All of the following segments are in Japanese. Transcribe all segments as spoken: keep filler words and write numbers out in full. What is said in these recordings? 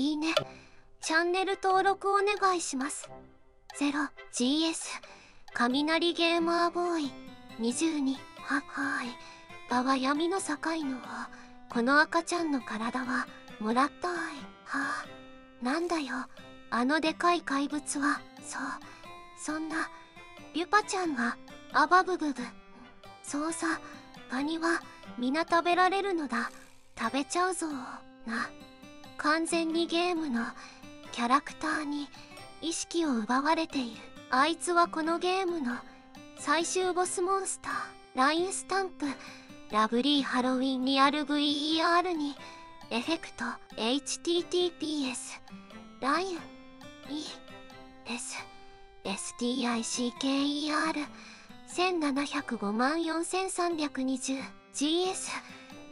いいね、チャンネル登録お願いします。 ゼロジーエス 雷ゲーマーボーイにじゅうにははーい。場は闇の境のこの赤ちゃんの体はもらったーい。はあ、なんだよあのでかい怪物は。そうそんなリュパちゃんがアバブブブ。そうさ、ガニは皆食べられるのだ。食べちゃうぞーな。完全にゲームのキャラクターに意識を奪われている。あいつはこのゲームの最終ボスモンスター。ラインスタンプラブリーハロウィンリアル ブイイーアール にエフェクト エイチティーティーピーエス ライン イーエスエスティーアイシーケーイーアールいちななまんよんさんにーゼロジーエス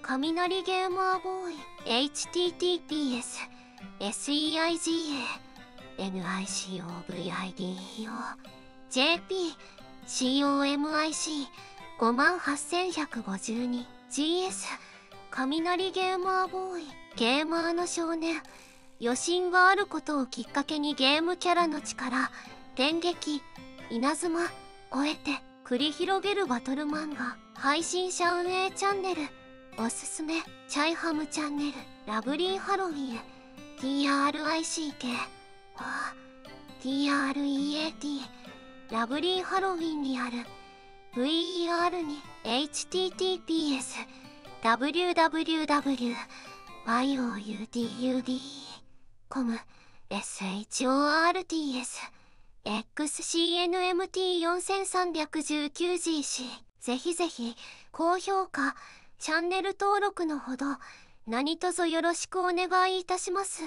雷ゲーマーボーイ エイチティーティーピーエスエスイーアイジーエーエヌアイシーオーブイアイディーオージェーピーシーオーエムアイシーごまんはっせんひゃくごじゅうにジーエス 雷ゲーマーボーイ。ゲーマーの少年、余震があることをきっかけにゲームキャラの力、電撃、稲妻、超えて繰り広げるバトル漫画。配信者運営チャンネル、おすすめチャイハムチャンネル、ラブリーハロウィン ティーアールアイシーケー は ティーアールイーエーティー ラブリーハロウィンリアル ブイイーアール に エイチティーティーピーエス ダブリューダブリューダブリューワイオーユーディーユーディーコムエスエイチオーアールティーエスエックスシーエヌエムティーよんさんさんきゅうジーシー。 ぜひぜひ高評価、チャンネル登録のほど何卒よろしくお願いいたします。